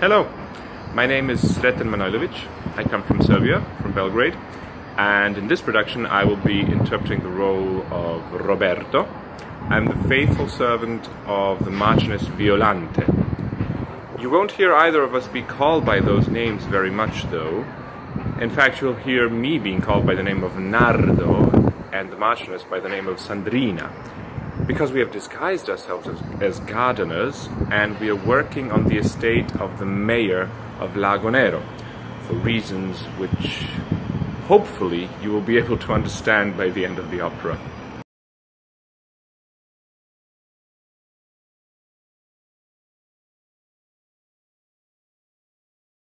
Hello, my name is Sreten Manojlović. I come from Serbia, from Belgrade, and in this production I will be interpreting the role of Roberto. I'm the faithful servant of the Marchioness Violante. You won't hear either of us be called by those names very much though. In fact, you'll hear me being called by the name of Nardo and the Marchioness by the name of Sandrina, because we have disguised ourselves as gardeners and we are working on the estate of the mayor of Lagonegro for reasons which hopefully you will be able to understand by the end of the opera.